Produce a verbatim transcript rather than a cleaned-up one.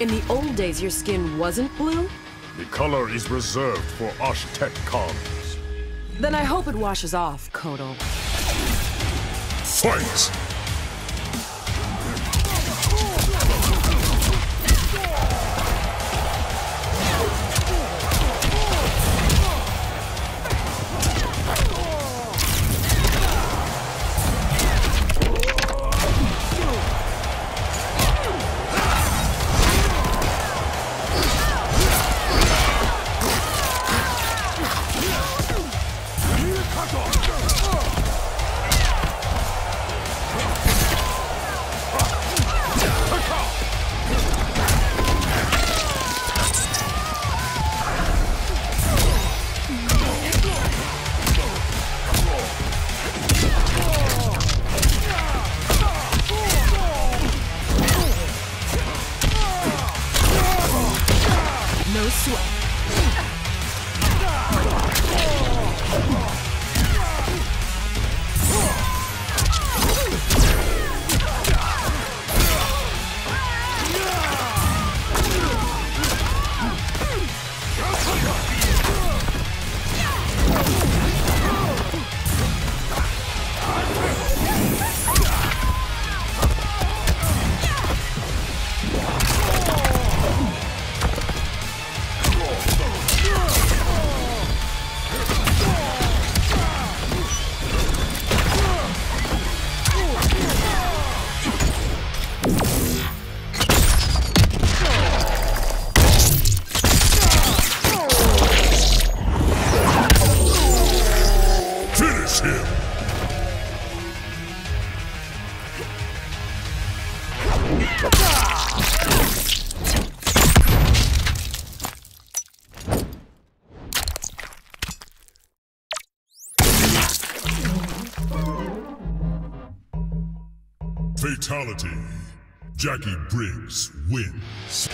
In the old days, your skin wasn't blue? The color is reserved for Osh-Tek colonies. Then I hope it washes off, Kotal. Fight! Fatality. Jacqui Briggs wins.